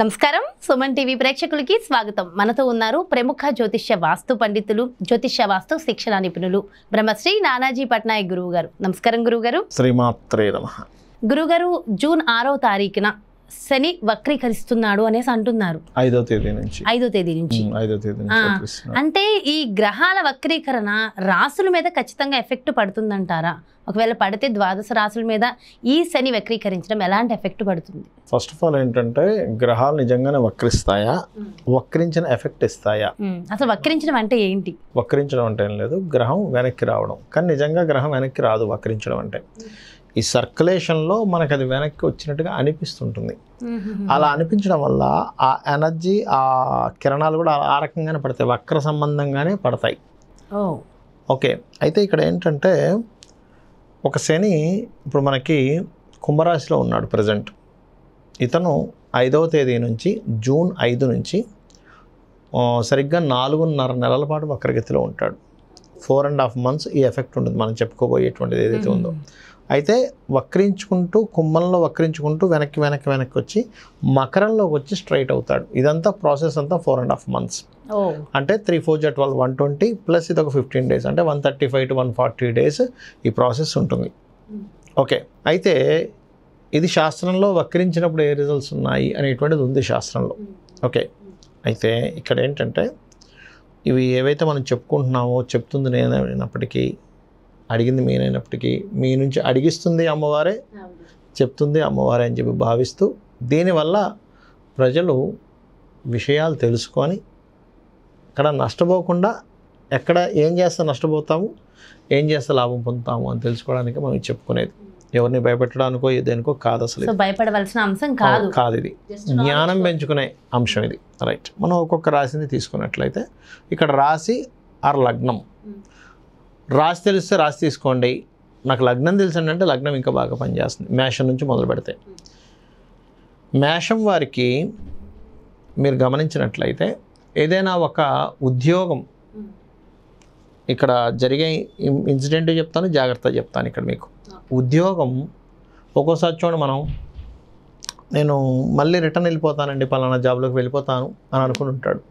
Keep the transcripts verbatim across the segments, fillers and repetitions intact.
నమస్కారం సుమన్ టీవీ ప్రేక్షకులకు స్వాగతం మనతో ఉన్నారు ప్రముఖ జ్యోతిష్య వాస్తు పండితులు జ్యోతిష్య వాస్తు శిక్షణ నిపుణులు బ్రహ్మశ్రీ నానాజీ పట్నాయక్ గురువు గారు నమస్కారం గురువు గారు శ్రీమాత్రే నమః గురువు గారు జూన్ ఆరవ తారీఖున శని వక్రీకరిస్తున్నాడు అనేసి అంటున్నారు ఐదో తేదీ నుంచి ఐదో తేదీ నుంచి ఐదో తేదీ నుంచి అంటే ఈ గ్రహాల వక్రీకరణ రాశుల మీద ఖచ్చితంగా ఎఫెక్ట్ పడుతుందంటారా ఒకవేళ పడితే ద్వాదశ రాశుల మీద ఈ శని వక్రీకరించడం ఎలాంటి ఎఫెక్ట్ పడుతుంది ఫస్ట్ ఆఫ్ ఆల్ ఏంటంటే గ్రహాలు నిజంగానే వక్రిస్తాయా వక్రించిన ఎఫెక్ట్ ఇస్తాయా అసలు వక్రించడం అంటే ఏంటి వక్రించడం అంటే ఏం లేదు గ్రహం వెనక్కి రావడం కానీ నిజంగా గ్రహం వెనక్కి రాదు వక్రించడం అంటే ఈ సర్క్యులేషన్లో మనకు అది వెనక్కి వచ్చినట్టుగా అనిపిస్తుంటుంది అలా అనిపించడం వల్ల ఆ ఎనర్జీ ఆ కిరణాలు కూడా ఆ రకంగానే పడతాయి వక్ర సంబంధంగానే పడతాయి ఓకే అయితే ఇక్కడ ఏంటంటే ఒక శని ఇప్పుడు మనకి కుంభరాశిలో ఉన్నాడు ప్రజెంట్ ఇతను ఐదవ తేదీ నుంచి జూన్ ఐదు నుంచి సరిగ్గా నాలుగున్నర నెలల పాటు వక్రగతిలో ఉంటాడు ఫోర్ అండ్ హాఫ్ మంత్స్ ఈ ఎఫెక్ట్ ఉంటుంది మనం చెప్పుకోబోయేటువంటిది ఏదైతే ఉందో అయితే వక్రించుకుంటూ కుంభంలో వక్రించుకుంటూ వెనక్కి వెనక్కి వెనక్కి వచ్చి మకరంలోకి వచ్చి స్ట్రైట్ అవుతాడు ఇదంతా ప్రాసెస్ అంతా ఫోర్ అండ్ హాఫ్ మంత్స్ అంటే త్రీ ఫోర్ జా ట్వెల్వ్ వన్ ట్వంటీ ప్లస్ ఇది ఒక ఫిఫ్టీన్ డేస్ అంటే one thirty five to one forty days ఈ ప్రాసెస్ ఉంటుంది ఓకే అయితే ఇది శాస్త్రంలో వక్రించినప్పుడు ఏ రిజల్ట్స్ ఉన్నాయి అనేటువంటిది ఉంది శాస్త్రంలో ఓకే అయితే ఇక్కడ ఏంటంటే ఇవి ఏవైతే మనం చెప్పుకుంటున్నామో చెప్తుంది నేనైనప్పటికీ అడిగింది మీనైనప్పటికీ మీ నుంచి అడిగిస్తుంది అమ్మవారే చెప్తుంది అమ్మవారే అని చెప్పి భావిస్తూ దీనివల్ల ప్రజలు విషయాలు తెలుసుకొని అక్కడ నష్టపోకుండా ఎక్కడ ఏం చేస్తే నష్టపోతాము ఏం చేస్తే లాభం పొందుతాము అని తెలుసుకోవడానికి మనం చెప్పుకునేది ఎవరిని భయపెట్టడానికో ఏదేనికో కాదు అసలు భయపడవలసిన అంశం కాదు కాదు ఇది జ్ఞానం పెంచుకునే అంశం ఇది రైట్ మనం ఒక్కొక్క రాశిని తీసుకున్నట్లయితే ఇక్కడ రాశి ఆర్ లగ్నం రాశి తెలిస్తే రాశి తీసుకోండి నాకు లగ్నం తెలిసిందంటే లగ్నం ఇంకా బాగా పనిచేస్తుంది మేషం నుంచి మొదలు పెడితే మేషం వారికి మీరు గమనించినట్లయితే ఏదైనా ఒక ఉద్యోగం ఇక్కడ జరిగే ఇన్సిడెంట్ చెప్తాను జాగ్రత్త చెప్తాను ఇక్కడ మీకు ఉద్యోగం ఒక్కోసారి చూడండి మనం నేను మళ్ళీ రిటర్న్ వెళ్ళిపోతానండి పలానా జాబ్లోకి వెళ్ళిపోతాను అని అనుకుని ఉంటాడు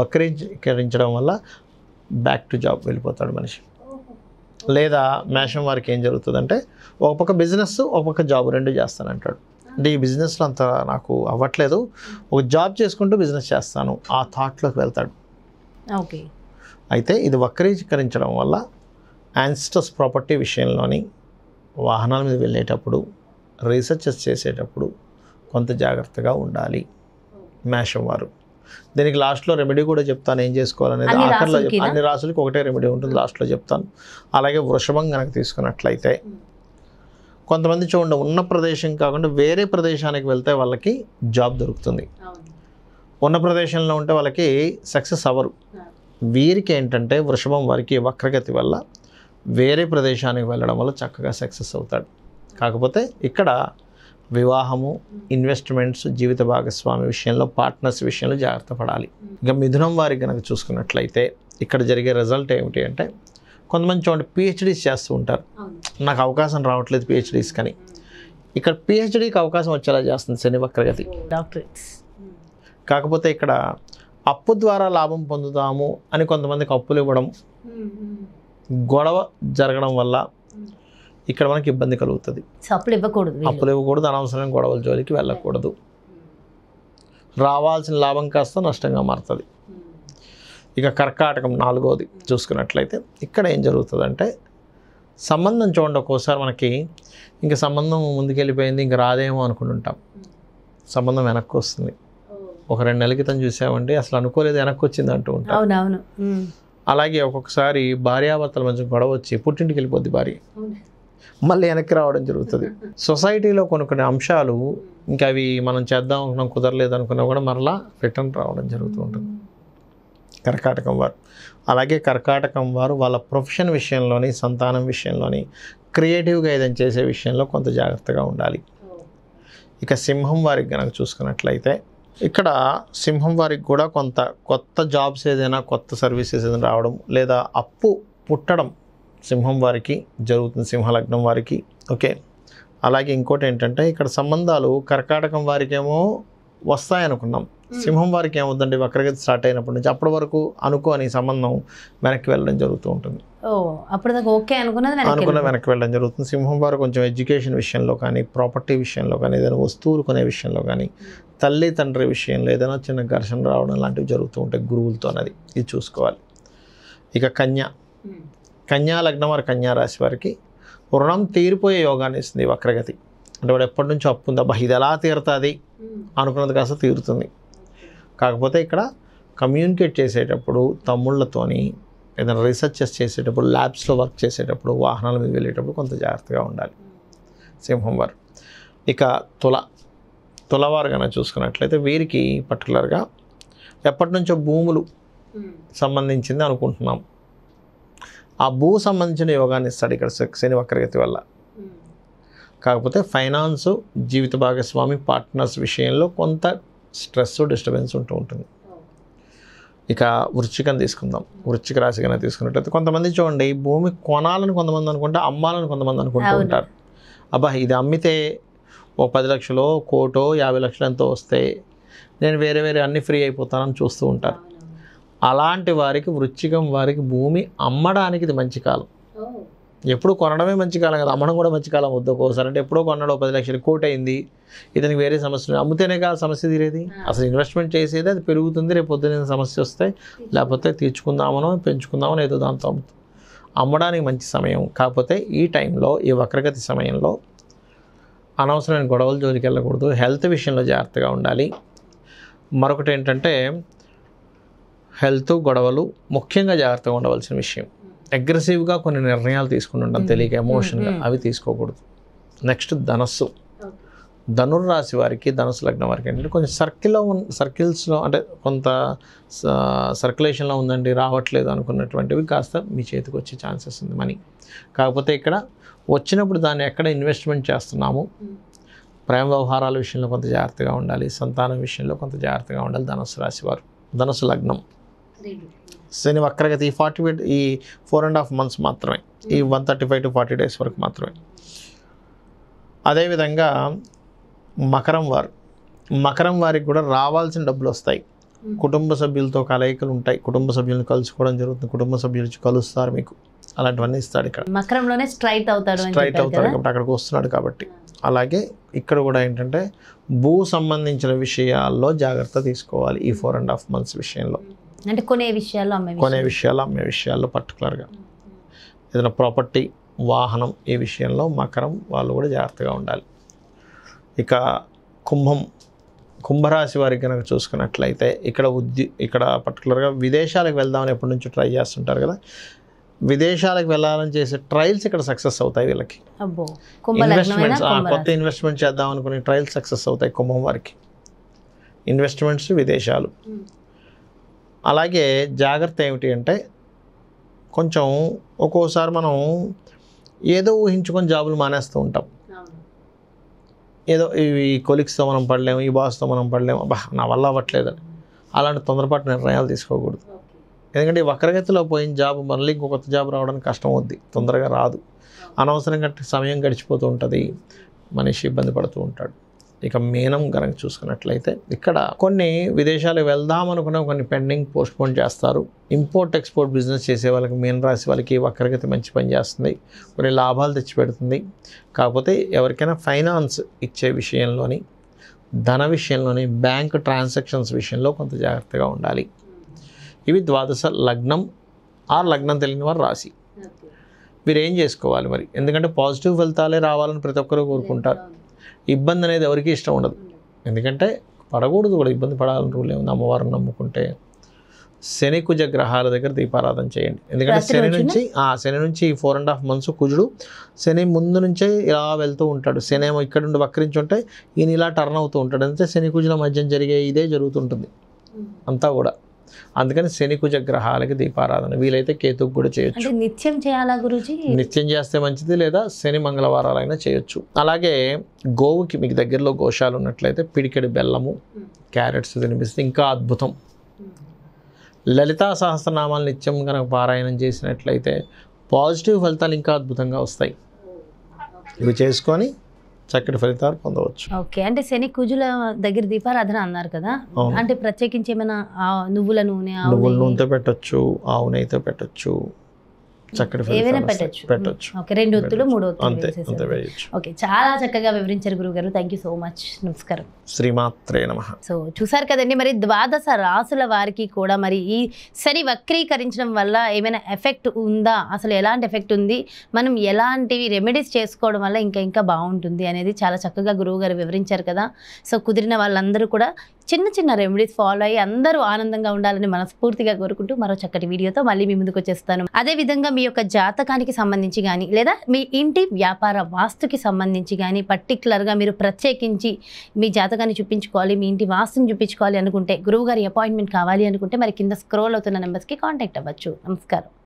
వక్రీకరించడం వల్ల బ్యాక్ టు జాబ్ వెళ్ళిపోతాడు మనిషి లేదా మేషం వారికి ఏం జరుగుతుందంటే ఒక పక్క బిజినెస్ ఒక పక్క జాబ్ రెండు చేస్తానంటాడు అంటే ఈ బిజినెస్లో అంత నాకు అవ్వట్లేదు ఒక జాబ్ చేసుకుంటూ బిజినెస్ చేస్తాను ఆ థాట్లోకి వెళ్తాడు ఓకే అయితే ఇది వక్రీకరించడం వల్ల యాన్సిస్టర్స్ ప్రాపర్టీ విషయంలోని వాహనాల మీద వెళ్ళేటప్పుడు రీసెర్చెస్ చేసేటప్పుడు కొంత జాగ్రత్తగా ఉండాలి మేషం వారు దీనికి లాస్ట్లో రెమెడీ కూడా చెప్తాను ఏం చేసుకోవాలనేది ఆఖరిలో చెప్తాను అన్ని రాసులకి ఒకటే రెమెడీ ఉంటుంది లాస్ట్లో చెప్తాను అలాగే వృషభం కనుక తీసుకున్నట్లయితే కొంతమంది చూడండి ఉన్న ప్రదేశం కాకుండా వేరే ప్రదేశానికి వెళ్తే వాళ్ళకి జాబ్ దొరుకుతుంది ఉన్న ప్రదేశంలో ఉంటే వాళ్ళకి సక్సెస్ అవ్వరు వీరికి ఏంటంటే వృషభం వారికి వక్రగతి వల్ల వేరే ప్రదేశానికి వెళ్ళడం వల్ల చక్కగా సక్సెస్ అవుతాడు కాకపోతే ఇక్కడ వివాహము ఇన్వెస్ట్మెంట్స్ జీవిత భాగస్వామి విషయంలో పార్ట్నర్స్ విషయంలో జాగ్రత్త పడాలి ఇక మిథునం వారికి కనుక చూసుకున్నట్లయితే ఇక్కడ జరిగే రిజల్ట్ ఏమిటి అంటే కొంతమంది చూడండి పిహెచ్డీస్ చేస్తూ ఉంటారు నాకు అవకాశం రావట్లేదు పిహెచ్డీస్ కానీ ఇక్కడ పిహెచ్డీకి అవకాశం వచ్చేలా చేస్తుంది శని వక్రగతి డాక్టరేట్స్ కాకపోతే ఇక్కడ అప్పు ద్వారా లాభం పొందుతాము అని కొంతమందికి అప్పులు ఇవ్వడం గొడవ జరగడం వల్ల ఇక్కడ మనకి ఇబ్బంది కలుగుతుంది అప్పులు ఇవ్వకూడదు అప్పులు ఇవ్వకూడదు అనవసరమైన గొడవల జోలికి వెళ్ళకూడదు రావాల్సిన లాభం కాస్త నష్టంగా మారుతుంది ఇక కర్కాటకం నాలుగోది చూసుకున్నట్లయితే ఇక్కడ ఏం జరుగుతుందంటే సంబంధం చూడండి ఒక్కోసారి మనకి ఇంకా సంబంధం ముందుకెళ్ళిపోయింది ఇంకా రాదేమో అనుకుంటుంటాం సంబంధం వెనక్కి వస్తుంది ఒక రెండు నెలల క్రితం చూసామంటే అసలు అనుకోలేదు వెనక్కి వచ్చింది అంటూ ఉంటాం అవునవును అలాగే ఒక్కొక్కసారి భార్యాభర్తల మధ్య గొడవ వచ్చి పుట్టింటికి వెళ్ళిపోద్ది భార్య మళ్ళీ వెనక్కి రావడం జరుగుతుంది సొసైటీలో కొన్ని కొన్ని అంశాలు ఇంకా అవి మనం చేద్దాం అనుకున్నాం కుదరలేదు అనుకున్నా కూడా మరలా రిటర్న్ రావడం జరుగుతూ ఉంటుంది కర్కాటకం వారు అలాగే కర్కాటకం వారు వాళ్ళ ప్రొఫెషన్ విషయంలోని సంతానం విషయంలోని క్రియేటివ్గా ఏదైనా చేసే విషయంలో కొంత జాగ్రత్తగా ఉండాలి ఇక సింహం వారికి కనుక చూసుకున్నట్లయితే ఇక్కడ సింహం వారికి కూడా కొంత కొత్త జాబ్స్ ఏదైనా కొత్త సర్వీసెస్ ఏదైనా రావడం లేదా అప్పు పుట్టడం సింహం వారికి జరుగుతుంది సింహలగ్నం వారికి ఓకే అలాగే ఇంకోటి ఏంటంటే ఇక్కడ సంబంధాలు కర్కాటకం వారికేమో వస్తాయనుకున్నాం. సింహం వారికి ఏమవుతుందంటే వక్రగతి స్టార్ట్ అయినప్పటి నుంచి అప్పటి వరకు అనుకోని సంబంధం వెనక్కి వెళ్ళడం జరుగుతూ ఉంటుంది. అనుకున్న వెనక్కి వెళ్ళడం జరుగుతుంది. సింహం వారు కొంచెం ఎడ్యుకేషన్ విషయంలో కానీ, ప్రాపర్టీ విషయంలో కానీ, ఏదైనా వస్తువులు కొనే విషయంలో కానీ, తల్లి తండ్రి విషయంలో ఏదైనా చిన్న ఘర్షణ రావడం లాంటివి జరుగుతూ ఉంటాయి గురువులతో. అనేది ఇది చూసుకోవాలి. ఇక కన్యా కన్యా లగ్నం వారు కన్యా రాశి వారికి రుణం తీరిపోయే యోగాన్ని ఇస్తుంది వక్రగతి. అంటే వాడు ఎప్పటి నుంచో అప్పు ఉందా, ఇది ఎలా తీరుతుంది అనుకున్నది కాస్త తీరుతుంది. కాకపోతే ఇక్కడ కమ్యూనికేట్ చేసేటప్పుడు, తమ్ముళ్ళతోని ఏదైనా రీసెర్చెస్ చేసేటప్పుడు, ల్యాబ్స్లో వర్క్ చేసేటప్పుడు, వాహనాల మీద వెళ్ళేటప్పుడు కొంత జాగ్రత్తగా ఉండాలి సింహం వారు. ఇక తుల తులవారు కనుక చూసుకున్నట్లయితే వీరికి పర్టికులర్గా ఎప్పటి నుంచో భూములు సంబంధించింది అనుకుంటున్నాం. ఆ భూ సంబంధించిన యోగాన్ని ఇస్తాడు ఇక్కడ శని వక్రగతి వల్ల. కాకపోతే ఫైనాన్స్, జీవిత భాగస్వామి, పార్ట్నర్స్ విషయంలో కొంత స్ట్రెస్, డిస్టర్బెన్స్ ఉంటూ ఉంటుంది. ఇక వృశ్చికం తీసుకుందాం. వృశ్చిక రాశి కన్నా తీసుకున్నట్లయితే కొంతమంది చూడండి భూమి కొనాలని కొంతమంది అనుకుంటే అమ్మాలని కొంతమంది అనుకుంటూ ఉంటారు. అబ్బా ఇది అమ్మితే ఓ పది లక్షలో కోటో యాభై లక్షలు ఎంతో వస్తే నేను వేరే వేరే అన్నీ ఫ్రీ అయిపోతానని చూస్తూ ఉంటారు. అలాంటి వారికి వృశ్చికం వారికి భూమి అమ్మడానికి ఇది మంచి కాలం. ఎప్పుడు కొనడమే మంచి కాలం కదా, అమ్మడం కూడా మంచి కాలం వద్దు. ఒక్కోసారి అంటే ఎప్పుడో కొన్నాడు పది లక్షలు కోటి అయింది, ఇతనికి వేరే సమస్యలు అమ్మితేనే కాదు సమస్య తీరేది. అసలు ఇన్వెస్ట్మెంట్ చేసేది అది పెరుగుతుంది, రేపు పొద్దున సమస్య వస్తాయి, లేకపోతే తీర్చుకుందామనో పెంచుకుందామనో ఏదో దాంతో అమ్ముతాం. అమ్మడానికి మంచి సమయం. కాకపోతే ఈ టైంలో, ఈ వక్రగతి సమయంలో అనవసరమైన గొడవలు జోలికి వెళ్ళకూడదు. హెల్త్ విషయంలో జాగ్రత్తగా ఉండాలి. మరొకటి ఏంటంటే హెల్త్ గొడవలు ముఖ్యంగా జాగ్రత్తగా ఉండవలసిన విషయం. అగ్రెసివ్గా కొన్ని నిర్ణయాలు తీసుకుంటుంటాం తెలియక, ఎమోషన్గా, అవి తీసుకోకూడదు. నెక్స్ట్ ధనస్సు ధనుర్రాశి వారికి, ధనుసు లగ్నం వారికి ఏంటంటే కొంచెం సర్కిల్లో ఉ సర్కిల్స్లో అంటే కొంత సర్క్యులేషన్లో ఉందండి, రావట్లేదు అనుకున్నటువంటివి కాస్త మీ చేతికి వచ్చే ఛాన్సెస్ ఉంది మనీ. కాకపోతే ఇక్కడ వచ్చినప్పుడు దాన్ని ఎక్కడ ఇన్వెస్ట్మెంట్ చేస్తున్నాము, ప్రేమ వ్యవహారాల విషయంలో కొంత జాగ్రత్తగా ఉండాలి, సంతానం విషయంలో కొంత జాగ్రత్తగా ఉండాలి. ధనుసు రాశి వారు, ధనుసు లగ్నం శని వక్రగతి ఈ ఫార్టీ ఎయిట్ ఈ ఫోర్ అండ్ హాఫ్ మంత్స్ మాత్రమే, ఈ one thirty five to forty days వరకు మాత్రమే. అదేవిధంగా మకరం వారు, మకరం వారికి కూడా రావాల్సిన డబ్బులు వస్తాయి. కుటుంబ సభ్యులతో కలయికలు ఉంటాయి, కుటుంబ సభ్యులను కలుసుకోవడం జరుగుతుంది, కుటుంబ సభ్యులు కలుస్తారు మీకు, అలాంటివన్నీ ఇస్తాడు ఇక్కడ. మకరంలోనే స్ట్రైట్ అవుతాడు, స్ట్రైట్ అవుతాడు కాబట్టి అక్కడికి వస్తున్నాడు కాబట్టి. అలాగే ఇక్కడ కూడా ఏంటంటే భూ సంబంధించిన విషయాల్లో జాగ్రత్త తీసుకోవాలి ఈ ఫోర్ అండ్ హాఫ్ మంత్స్ విషయంలో. అంటే కొనే విషయాలు కొనే విషయాలు అమ్మే విషయాల్లో పర్టికులర్గా ఏదైనా ప్రాపర్టీ, వాహనం, ఈ విషయంలో మకరం వాళ్ళు కూడా జాగ్రత్తగా ఉండాలి. ఇక కుంభం కుంభరాశి వారికి కనుక చూసుకున్నట్లయితే ఇక్కడ ఉద్యో ఇక్కడ పర్టికులర్గా విదేశాలకు వెళ్దామని ఎప్పటి నుంచో ట్రై చేస్తుంటారు కదా, విదేశాలకు వెళ్ళాలని చేసే ట్రయల్స్ ఇక్కడ సక్సెస్ అవుతాయి వీళ్ళకి. ఇన్వెస్ట్మెంట్స్, కొత్త ఇన్వెస్ట్మెంట్ చేద్దాం అనుకునే ట్రయల్స్ సక్సెస్ అవుతాయి కుంభం వారికి. ఇన్వెస్ట్మెంట్స్, విదేశాలు. అలాగే జాగ్రత్త ఏమిటి అంటే కొంచెం ఒక్కోసారి మనం ఏదో ఊహించుకొని జాబులు మానేస్తూ ఉంటాం. ఏదో ఈ కొలీగ్స్తో మనం పడలేము, ఈ బాస్తో మనం పడలేము, బా నా వల్ల అవ్వట్లేదని అలాంటి తొందరపాటు నిర్ణయాలు తీసుకోకూడదు. ఎందుకంటే వక్రగతిలో పోయిన జాబ్ మళ్ళీ ఇంకో కొత్త జాబ్ రావడానికి కష్టం అవుద్ది, తొందరగా రాదు. అనవసరంగా సమయం గడిచిపోతూ ఉంటుంది, మనిషి ఇబ్బంది పడుతూ ఉంటాడు. ఇక మీనం కనుక చూసుకున్నట్లయితే ఇక్కడ కొన్ని విదేశాలు వెళ్దాం అనుకున్న కొన్ని పెండింగ్ పోస్ట్పోన్ చేస్తారు. ఇంపోర్ట్ ఎక్స్పోర్ట్ బిజినెస్ చేసే వాళ్ళకి, మీన రాశి వాళ్ళకి వక్రగతి మంచి పని చేస్తుంది, కొన్ని లాభాలు తెచ్చిపెడుతుంది. కాకపోతే ఎవరికైనా ఫైనాన్స్ ఇచ్చే విషయంలోని, ధన విషయంలోని, బ్యాంక్ ట్రాన్సాక్షన్స్ విషయంలో కొంత జాగ్రత్తగా ఉండాలి. ఇవి ద్వాదశ లగ్నం ఆ లగ్నం తెలియని వారు రాశి. వీరేం చేసుకోవాలి మరి? ఎందుకంటే పాజిటివ్ ఫలితాలే రావాలని ప్రతి ఒక్కరూ కోరుకుంటారు. ఇబ్బంది అనేది ఎవరికి ఇష్టం ఉండదు, ఎందుకంటే పడకూడదు కూడా, ఇబ్బంది పడాలని రూల్ ఏముంది. అమ్మవారిని నమ్ముకుంటే శని కుజ గ్రహాల దగ్గర దీపారాధన చేయండి. ఎందుకంటే శని నుంచి ఆ శని నుంచి ఈ ఫోర్ అండ్ హాఫ్ మంత్స్ కుజుడు శని ముందు నుంచే ఇలా వెళ్తూ ఉంటాడు. శని ఏమో ఇక్కడ నుండి వక్రించి ఉంటే ఈయన ఇలా టర్న్ అవుతూ ఉంటాడు. అంటే శని కుజుల మధ్యం జరిగే ఇదే జరుగుతుంటుంది అంతా కూడా. అందుకని శని కుజ గ్రహాలకి దీపారాధన వీలైతే కేతుకు కూడా చేయొచ్చు. నిత్యం చేయాలా గురుజీ? నిత్యం చేస్తే మంచిది, లేదా శని మంగళవారాలైనా చేయొచ్చు. అలాగే గోవుకి మీకు దగ్గరలో గోశాలు ఉన్నట్లయితే పిడికెడు బెల్లము, క్యారెట్స్ తినిపిస్తే ఇంకా అద్భుతం. లలితా సహస్రనామాలు నిత్యం కనుక పారాయణం చేసినట్లయితే పాజిటివ్ ఫలితాలు ఇంకా అద్భుతంగా వస్తాయి. ఇవి చేసుకొని చక్కటి ఫలితాలు పొందవచ్చు. ఓకే, అంటే శని కుజుల దగ్గర దీపారాధన అన్నారు కదా, అంటే ప్రత్యేకించి ఏమైనా నువ్వుల నూనె నువ్వుల నూనెతో పెట్టచ్చు, ఆవు నెయ్యితో పెట్టచ్చు, చక్కటి పెట్టచ్చు. చాలా చక్కగా వివరించారు గురుగారు, థ్యాంక్ యూ సో మచ్. నమస్కారం, శ్రీమాత్రే నమః. సో చూసారు కదండి, మరి ద్వాదశ రాసుల వారికి కూడా మరి ఈ శని వక్రీకరించడం వల్ల ఏమైనా ఎఫెక్ట్ ఉందా, అసలు ఎలాంటి ఎఫెక్ట్ ఉంది, మనం ఎలాంటివి రెమెడీస్ చేసుకోవడం వల్ల ఇంకా ఇంకా బాగుంటుంది అనేది చాలా చక్కగా గురువుగారు వివరించారు కదా. సో కుదిరిన వాళ్ళందరూ కూడా చిన్న చిన్న రెమెడీస్ ఫాలో అయ్యి అందరూ ఆనందంగా ఉండాలని మనస్ఫూర్తిగా కోరుకుంటూ మరో చక్కటి వీడియోతో మళ్ళీ మీ ముందుకు వచ్చేస్తాను. అదేవిధంగా మీ యొక్క జాతకానికి సంబంధించి కానీ, లేదా మీ ఇంటి వ్యాపార వాస్తుకి సంబంధించి కానీ, పర్టికులర్గా మీరు ప్రత్యేకించి మీ జాతకాన్ని చూపించుకోవాలి, మీ ఇంటి వాస్తుని చూపించుకోవాలి అనుకుంటే, గురువుగారి అపాయింట్మెంట్ కావాలి అనుకుంటే, మరి కింద స్క్రోల్ అవుతున్న నెంబర్స్కి కాంటాక్ట్ అవ్వచ్చు. నమస్కారం.